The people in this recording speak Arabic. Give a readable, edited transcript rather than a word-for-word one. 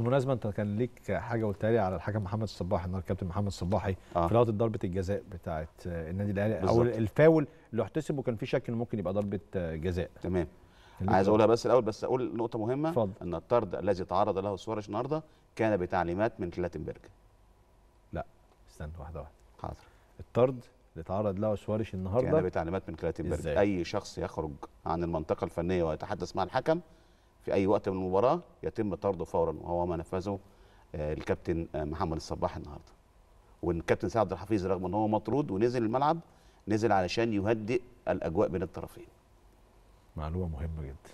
بالمناسبه انت كان ليك حاجه قلتها لي على الحكم محمد الصباحي النهارده، الكابتن محمد الصباحي في لقطه ضربه الجزاء بتاعه النادي الاهلي او الفاول اللي احتسب وكان في شك انه ممكن يبقى ضربه جزاء. تمام، عايز اقولها بس الاول، بس اقول نقطه مهمه فضل. ان الطرد الذي تعرض له سواريش النهارده كان بتعليمات من كلاتنبرغ. لا استنى، واحده حاضر. الطرد اللي تعرض له سواريش النهارده كان بتعليمات من كلاتنبرغ. اي شخص يخرج عن المنطقه الفنيه ويتحدث مع الحكم في أي وقت من المباراة يتم طرده فورا، وهو ما نفذه الكابتن محمد الصباح النهارده. والكابتن سعد الحفيظ رغم أنه هو مطرود ونزل الملعب، نزل علشان يهدئ الأجواء بين الطرفين. معلومة مهمة جدا.